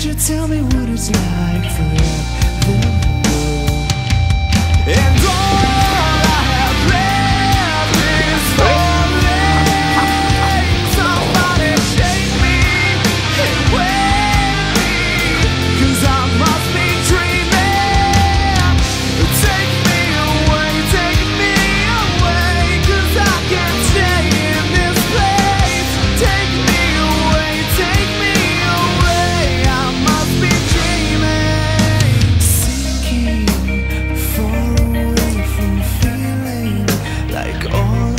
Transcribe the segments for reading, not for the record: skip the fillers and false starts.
Won't you tell me what it's like for you? And all I have left is falling. Somebody shake me and wake me, 'cause I must be dreaming. Take me away, 'cause I can't stay in this place. Take me away, take me away. I must be dreaming, seeking far away from feeling like all of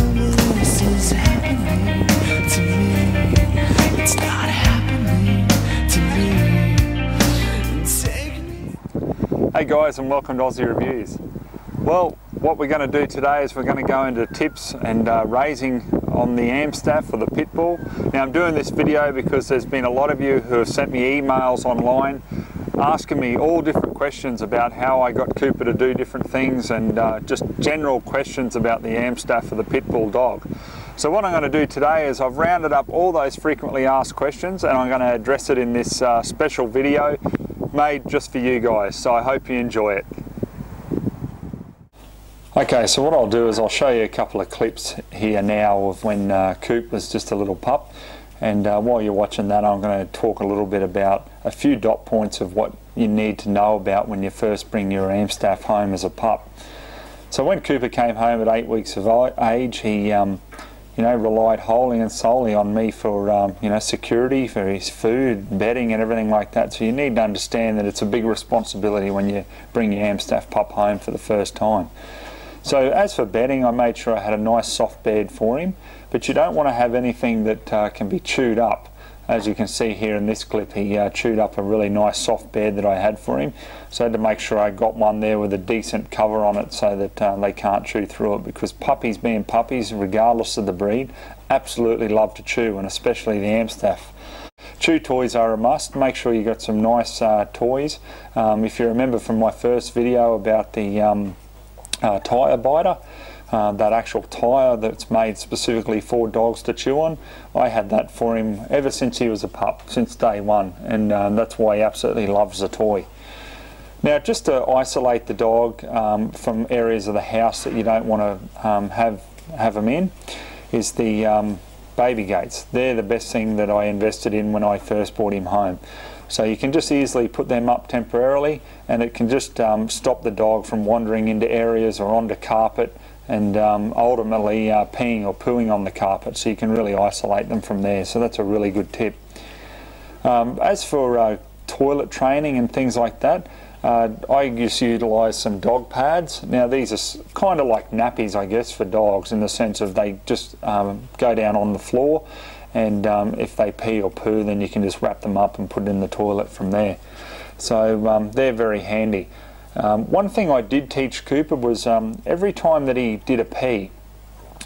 this is happening to me. It's not happening to me. Take me. Hey guys, and welcome to Aussie Reviews. Well, what we're going to do today is we're going to go into tips and raising on the Amstaff for the Pitbull. Now I'm doing this video because there's been a lot of you who have sent me emails online asking me all different questions about how I got Cooper to do different things and just general questions about the Amstaff for the Pitbull dog. So what I'm going to do today is I've rounded up all those frequently asked questions and I'm going to address it in this special video made just for you guys. So I hope you enjoy it. Okay, so what I'll do is I'll show you a couple of clips here now of when Coop was just a little pup, and while you're watching that I'm going to talk a little bit about a few dot points of what you need to know about when you first bring your Amstaff home as a pup. So when Cooper came home at 8 weeks of age, he you know, relied wholly and solely on me for you know, security for his food, bedding and everything like that. So you need to understand that it's a big responsibility when you bring your Amstaff pup home for the first time. So as for bedding, I made sure I had a nice soft bed for him, but you don't want to have anything that can be chewed up. As you can see here in this clip, he chewed up a really nice soft bed that I had for him, so I had to make sure I got one there with a decent cover on it so that they can't chew through it, because puppies being puppies, regardless of the breed, absolutely love to chew, and especially the Amstaff. Chew toys are a must. Make sure you got some nice toys. If you remember from my first video about the tire biter, that actual tire that's made specifically for dogs to chew on, I had that for him ever since he was a pup, since day one, and that's why he absolutely loves the toy. Now, just to isolate the dog from areas of the house that you don't want to have him in is the baby gates. They're the best thing that I invested in when I first brought him home. So you can just easily put them up temporarily, and it can just stop the dog from wandering into areas or onto carpet and ultimately peeing or pooing on the carpet, so you can really isolate them from there. So that's a really good tip. As for toilet training and things like that, I just utilise some dog pads. Now these are kind of like nappies, I guess, for dogs, in the sense of they just go down on the floor, and if they pee or poo, then you can just wrap them up and put it in the toilet from there. So they're very handy. One thing I did teach Cooper was every time that he did a pee,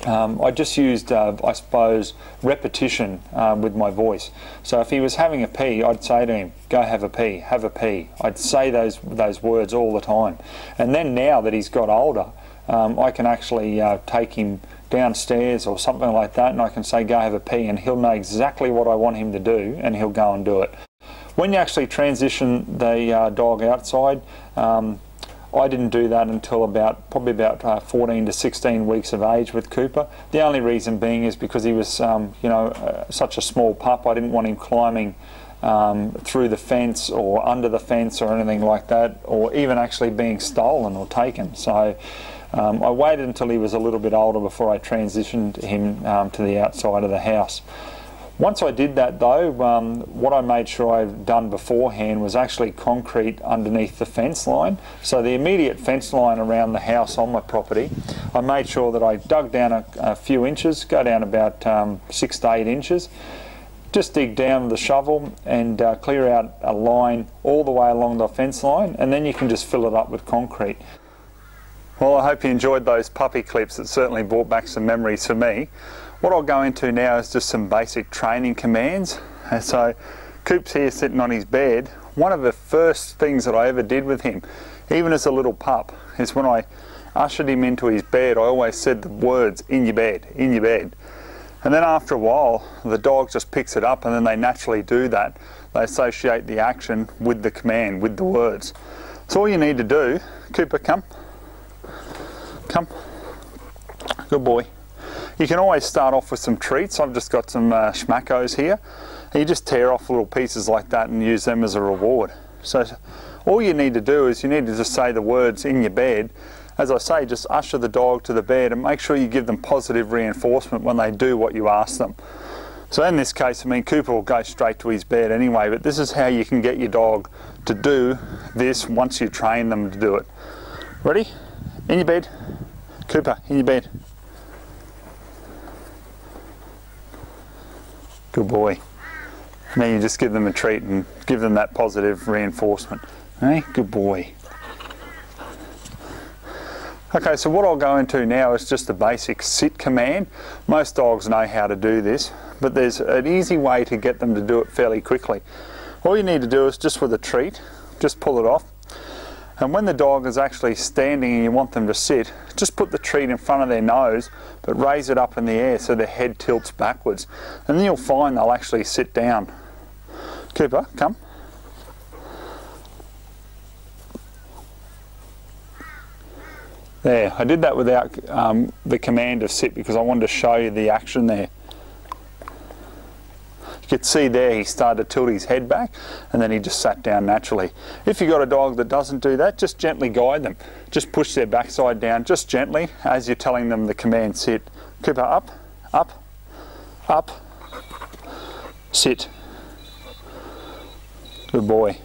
I just used, I suppose, repetition with my voice. So if he was having a pee, I'd say to him, go have a pee, have a pee. I'd say those words all the time. And then now that he's got older, I can actually take him downstairs or something like that, and I can say go have a pee, and he'll know exactly what I want him to do, and he'll go and do it. When you actually transition the dog outside, I didn't do that until probably about 14 to 16 weeks of age with Cooper. The only reason being is because he was you know, such a small pup, I didn't want him climbing through the fence or under the fence or anything like that, or even actually being stolen or taken. So I waited until he was a little bit older before I transitioned him to the outside of the house. Once I did that though, what I made sure I'd done beforehand was actually concrete underneath the fence line. So the immediate fence line around the house on my property, I made sure that I dug down a few inches, go down about 6 to 8 inches, just dig down with the shovel and clear out a line all the way along the fence line, and then you can just fill it up with concrete. Well, I hope you enjoyed those puppy clips. It certainly brought back some memories for me. What I'll go into now is just some basic training commands. And so Coop's here sitting on his bed. One of the first things that I ever did with him, even as a little pup, is when I ushered him into his bed, I always said the words, in your bed, in your bed. And then after a while, the dog just picks it up, and then they naturally do that. They associate the action with the command, with the words. So all you need to do, Cooper, come, come, good boy. You can always start off with some treats. I've just got some Schmackos here. And you just tear off little pieces like that and use them as a reward. So all you need to do is you need to just say the words in your bed. As I say, just usher the dog to the bed and make sure you give them positive reinforcement when they do what you ask them. So in this case, I mean, Cooper will go straight to his bed anyway, but this is how you can get your dog to do this once you train them to do it. Ready? In your bed. Cooper, in your bed. Good boy. Now you just give them a treat and give them that positive reinforcement. Hey, good boy. Okay, so what I'll go into now is just the basic sit command. Most dogs know how to do this, but there's an easy way to get them to do it fairly quickly. All you need to do is just with a treat, just pull it off. And when the dog is actually standing and you want them to sit, just put the treat in front of their nose, but raise it up in the air so their head tilts backwards. And then you'll find they'll actually sit down. Cooper, come. There, I did that without the command of sit because I wanted to show you the action there. You could see there he started to tilt his head back and then he just sat down naturally. If you've got a dog that doesn't do that, just gently guide them. Just push their backside down just gently as you're telling them the command sit. Cooper, up, up, up, sit. Good boy.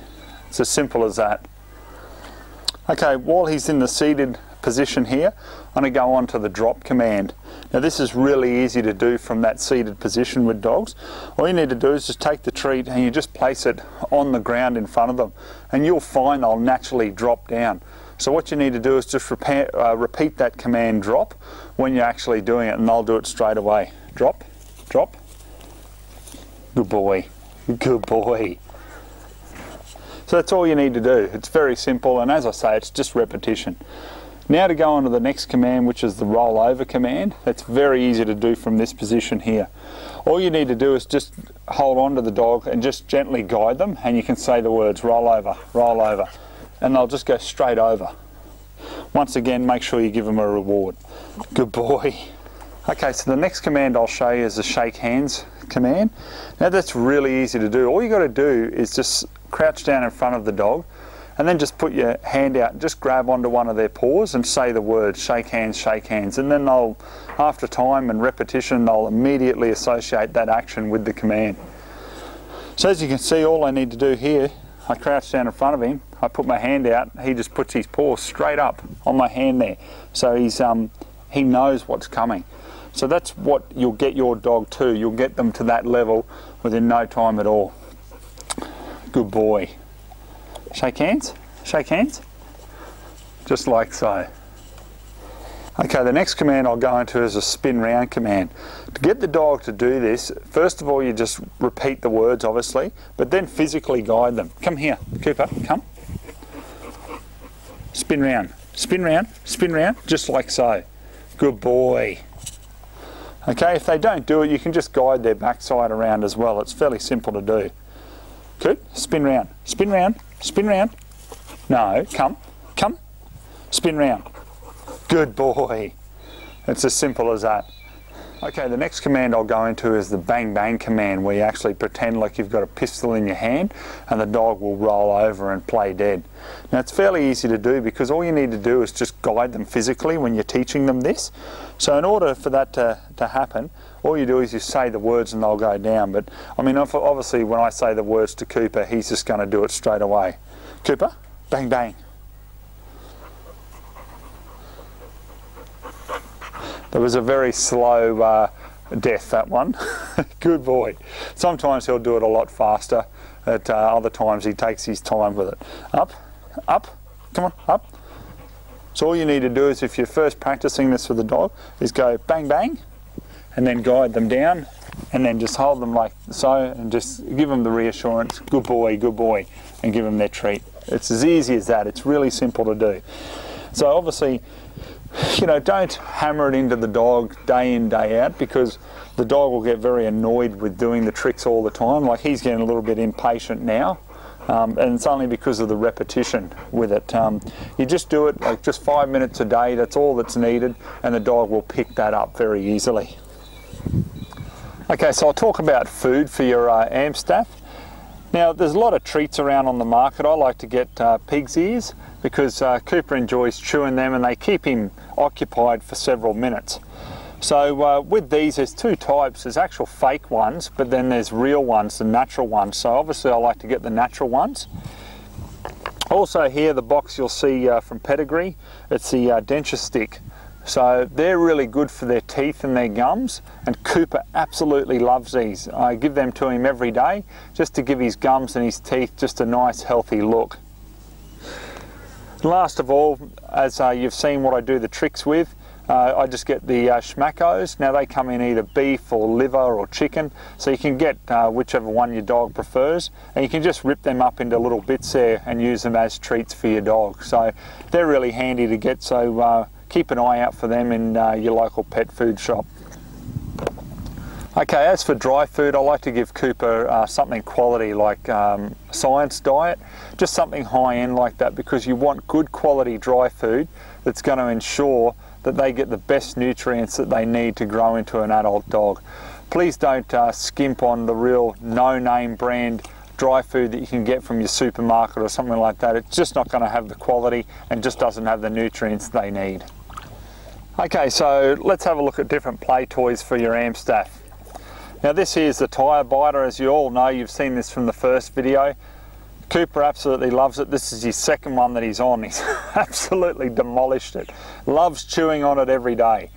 It's as simple as that. Okay, while he's in the seated position here, I'm going to go on to the drop command. Now this is really easy to do from that seated position with dogs. All you need to do is just take the treat and you just place it on the ground in front of them and you'll find they'll naturally drop down. So what you need to do is just repeat that command drop when you're actually doing it and they'll do it straight away. Drop, drop, good boy, good boy. So that's all you need to do. It's very simple and as I say, it's just repetition. Now to go on to the next command, which is the roll over command. That's very easy to do from this position here. All you need to do is just hold on to the dog and just gently guide them and you can say the words roll over and they'll just go straight over. Once again, make sure you give them a reward. Good boy. Okay, so the next command I'll show you is the shake hands command. Now that's really easy to do. All you got to do is just crouch down in front of the dog and then just put your hand out and just grab onto one of their paws and say the word shake hands, and then they'll, after time and repetition, they'll immediately associate that action with the command. So as you can see, all I need to do here, I crouch down in front of him, I put my hand out, he just puts his paw straight up on my hand there. So he's he knows what's coming. So that's what you'll get your dog to. You'll get them to that level within no time at all. Good boy. Shake hands, just like so. Okay, the next command I'll go into is a spin round command. To get the dog to do this, first of all, you just repeat the words, obviously, but then physically guide them. Come here, Cooper, come. Spin round, spin round, spin round, just like so. Good boy. Okay, if they don't do it, you can just guide their backside around as well. It's fairly simple to do. Good, spin round, spin round, spin round. No, come, come, spin round. Good boy. It's as simple as that. Okay, the next command I'll go into is the bang bang command, where you actually pretend like you've got a pistol in your hand and the dog will roll over and play dead. Now it's fairly easy to do because all you need to do is just guide them physically when you're teaching them this. So in order for that to happen, all you do is you say the words and they'll go down. But I mean, obviously when I say the words to Cooper, he's just going to do it straight away. Cooper, bang bang. That was a very slow death, that one. Good boy. Sometimes he'll do it a lot faster. At other times he takes his time with it. Up, up, come on, up. So all you need to do is, if you're first practicing this with the dog, is go bang, bang, and then guide them down, and then just hold them like so, and just give them the reassurance, good boy, and give them their treat. It's as easy as that. It's really simple to do. So obviously, you know, don't hammer it into the dog day in, day out, because the dog will get very annoyed with doing the tricks all the time. Like, he's getting a little bit impatient now, and it's only because of the repetition with it. You just do it like just 5 minutes a day, that's all that's needed, and the dog will pick that up very easily. Okay, so I'll talk about food for your Amstaff. Now, there's a lot of treats around on the market. I like to get pig's ears, because Cooper enjoys chewing them and they keep him occupied for several minutes. So with these, there's two types. There's actual fake ones, but then there's real ones, the natural ones. So obviously I like to get the natural ones. Also here, the box you'll see from Pedigree, it's the denture stick. So they're really good for their teeth and their gums, and Cooper absolutely loves these. I give them to him every day just to give his gums and his teeth just a nice healthy look. And last of all, as you've seen what I do the tricks with, I just get the Schmackos. Now they come in either beef or liver or chicken, so you can get whichever one your dog prefers, and you can just rip them up into little bits there and use them as treats for your dog. So they're really handy to get, so keep an eye out for them in your local pet food shop. Okay, as for dry food, I like to give Cooper something quality like Science Diet, just something high-end like that, because you want good quality dry food that's going to ensure that they get the best nutrients that they need to grow into an adult dog. Please don't skimp on the real no-name brand dry food that you can get from your supermarket or something like that. It's just not going to have the quality and just doesn't have the nutrients they need. Okay, so let's have a look at different play toys for your Amstaff. Now this here is the tire biter. As you all know, you've seen this from the first video. Cooper absolutely loves it. This is his second one that he's on. He's absolutely demolished it. Loves chewing on it every day.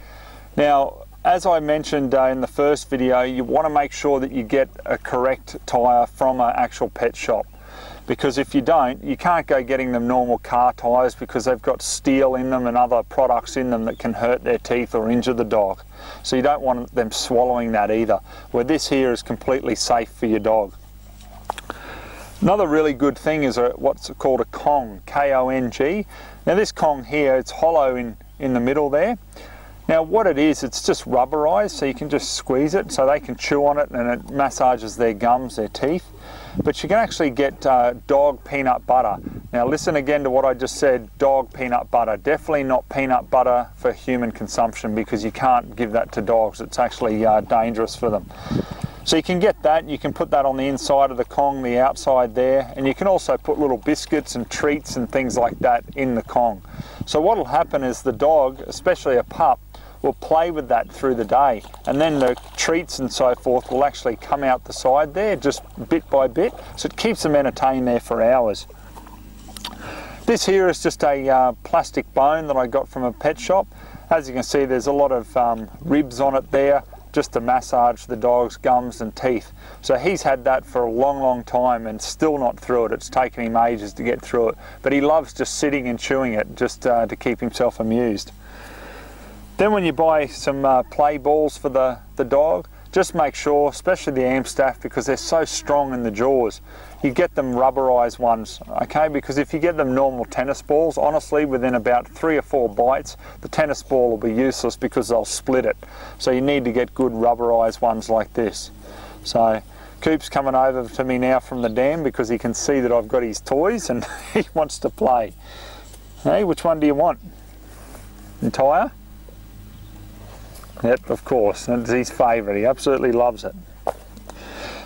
Now, as I mentioned in the first video, you want to make sure that you get a correct tyre from an actual pet shop, because if you don't, you can't go getting them normal car tyres, because they've got steel in them and other products in them that can hurt their teeth or injure the dog. So you don't want them swallowing that either, where this here is completely safe for your dog. Another really good thing is what's called a Kong, K-O-N-G. Now this Kong here, it's hollow in the middle there. Now what it is, it's just rubberized, so you can just squeeze it so they can chew on it, and it massages their gums, their teeth. But you can actually get dog peanut butter. Now listen again to what I just said, dog peanut butter. Definitely not peanut butter for human consumption, because you can't give that to dogs. It's actually dangerous for them. So you can get that, you can put that on the inside of the Kong, the outside there, and you can also put little biscuits and treats and things like that in the Kong. So what will happen is the dog, especially a pup, will play with that through the day, and then the treats and so forth will actually come out the side there just bit by bit, so it keeps them entertained there for hours. This here is just a plastic bone that I got from a pet shop. As you can see, there's a lot of ribs on it there, just to massage the dog's gums and teeth. So he's had that for a long, long time and still not through it. It's taken him ages to get through it, but he loves just sitting and chewing it just to keep himself amused. Then when you buy some play balls for the dog, just make sure, especially the Amstaff, because they're so strong in the jaws, you get them rubberized ones, okay? Because if you get them normal tennis balls, honestly, within about 3 or 4 bites, the tennis ball will be useless because they'll split it. So you need to get good rubberized ones like this. So Coop's coming over to me now from the dam because he can see that I've got his toys and he wants to play. Hey, which one do you want? The tire? Yep, of course, it's his favourite, he absolutely loves it.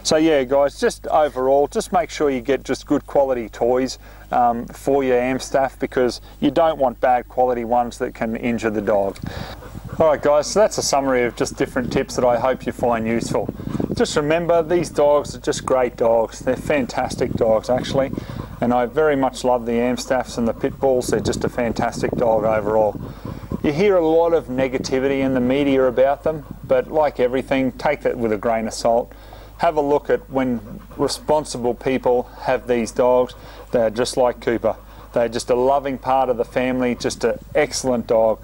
So yeah guys, just overall, just make sure you get just good quality toys for your Amstaff, because you don't want bad quality ones that can injure the dog. Alright guys, so that's a summary of just different tips that I hope you find useful. Just remember, these dogs are just great dogs, they're fantastic dogs actually, and I very much love the Amstaffs and the Pitbulls, they're just a fantastic dog overall. You hear a lot of negativity in the media about them, but like everything, take that with a grain of salt. Have a look at when responsible people have these dogs. They're just like Cooper. They're just a loving part of the family, just an excellent dog.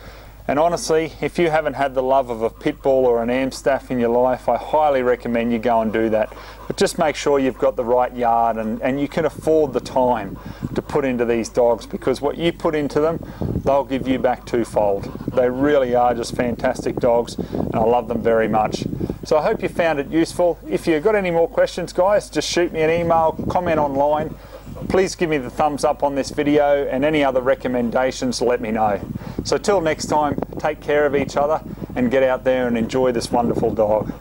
And honestly, if you haven't had the love of a Pitbull or an Amstaff in your life, I highly recommend you go and do that. But just make sure you've got the right yard and you can afford the time to put into these dogs, because what you put into them, they'll give you back twofold. They really are just fantastic dogs and I love them very much. So I hope you found it useful. If you've got any more questions, guys, just shoot me an email, comment online. Please give me the thumbs up on this video, and any other recommendations, let me know. So till next time, take care of each other and get out there and enjoy this wonderful dog.